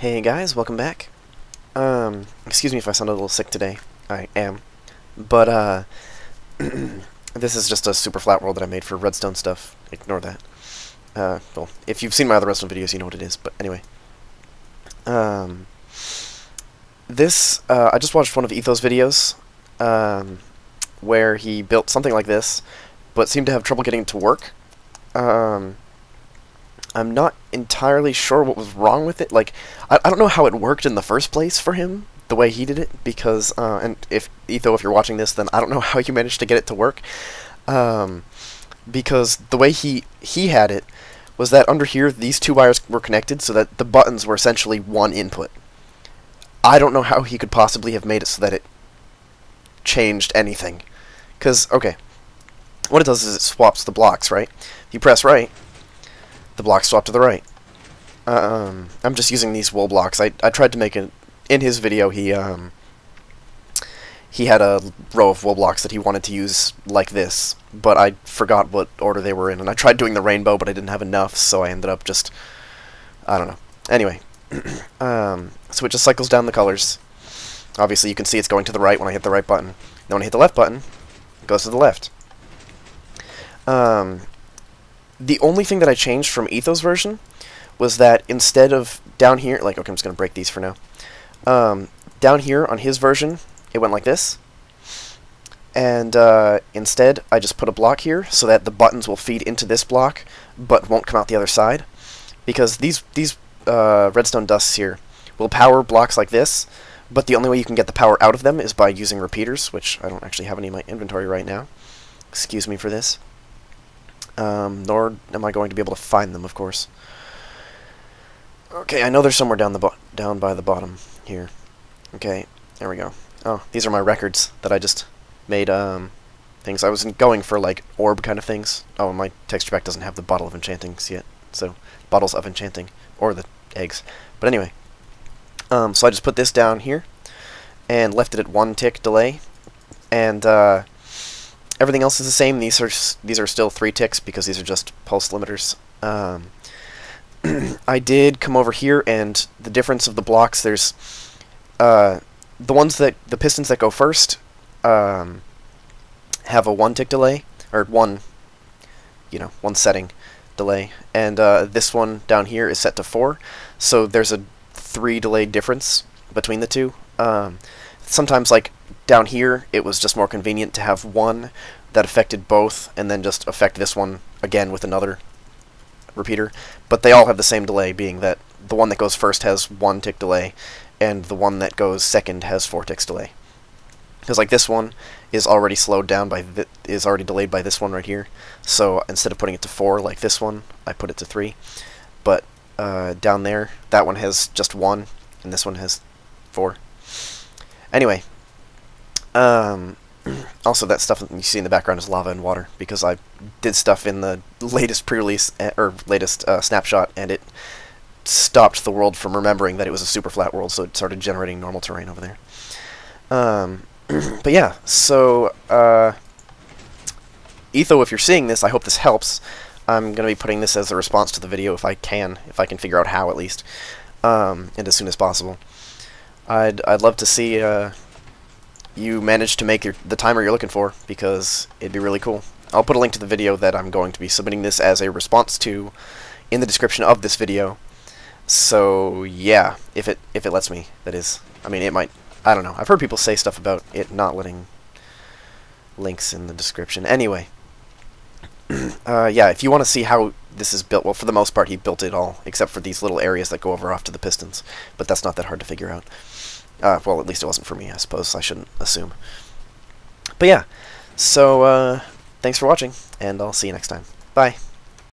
Hey guys, welcome back. Excuse me if I sound a little sick today. I am. But, this is just a super flat world that I made for redstone stuff. Ignore that. Well, if you've seen my other redstone videos, you know what it is, but anyway. I just watched one of Ethos' videos, where he built something like this, but seemed to have trouble getting it to work. I'm not entirely sure what was wrong with it. Like, I don't know how it worked in the first place for him, the way he did it, because, and if, Etho, if you're watching this, then I don't know how you managed to get it to work, because the way he had it was that under here, these two wires were connected so that the buttons were essentially one input. I don't know how he could possibly have made it so that it changed anything, because, okay, what it does is it swaps the blocks, right? If you press right, the blocks swap to the right. I'm just using these wool blocks. I tried to make it in his video. He had a row of wool blocks that he wanted to use like this, but I forgot what order they were in, and I tried doing the rainbow, but I didn't have enough, so I ended up just, I don't know. Anyway, so it just cycles down the colors. Obviously, you can see it's going to the right when I hit the right button. Now when I hit the left button, it goes to the left. The only thing that I changed from Ethos' version was that instead of down here, like, okay, I'm just going to break these for now. Down here on his version, it went like this. And instead, I just put a block here so that the buttons will feed into this block, but won't come out the other side. Because these redstone dusts here will power blocks like this, but the only way you can get the power out of them is by using repeaters, which I don't actually have any in my inventory right now. Excuse me for this. Nor am I going to be able to find them, of course. Okay, I know they're somewhere down the down by the bottom here. Okay, there we go. Oh, these are my records that I just made, things. I was going for, like, orb kind of things. Oh, and my texture pack doesn't have the bottle of enchantings yet, so bottles of enchanting, or the eggs. But anyway, so I just put this down here, and left it at 1 tick delay, and, everything else is the same. These are still 3 ticks because these are just pulse limiters. I did come over here, and the difference of the blocks, there's the pistons that go first have a 1 tick delay, or one setting delay, and this one down here is set to 4, so there's a 3 delay difference between the two. Sometimes, like, down here, it was just more convenient to have one that affected both, and then just affect this one again with another repeater. But they all have the same delay, being that the one that goes first has 1 tick delay, and the one that goes second has 4 ticks delay. Because, like, this one is already slowed down by is already delayed by this one right here. So instead of putting it to 4 like this one, I put it to 3. But down there, that one has just 1, and this one has 4. Anyway. Also, that stuff you see in the background is lava and water, because I did stuff in the latest pre-release, or latest snapshot, and it stopped the world from remembering that it was a super flat world, so it started generating normal terrain over there. But yeah, so, Etho, if you're seeing this, I hope this helps. I'm going to be putting this as a response to the video if I can figure out how, at least, and as soon as possible. I'd love to see, you managed to make the timer you're looking for, because it'd be really cool. I'll put a link to the video that I'm going to be submitting this as a response to in the description of this video. So yeah, if it lets me, that is. I mean, it might. I don't know. I've heard people say stuff about it not letting links in the description. Anyway, yeah, if you want to see how this is built, well, for the most part, he built it all, except for these little areas that go over off to the pistons. But that's not that hard to figure out. Well, at least it wasn't for me, I suppose. I shouldn't assume. But yeah, so thanks for watching, and I'll see you next time. Bye.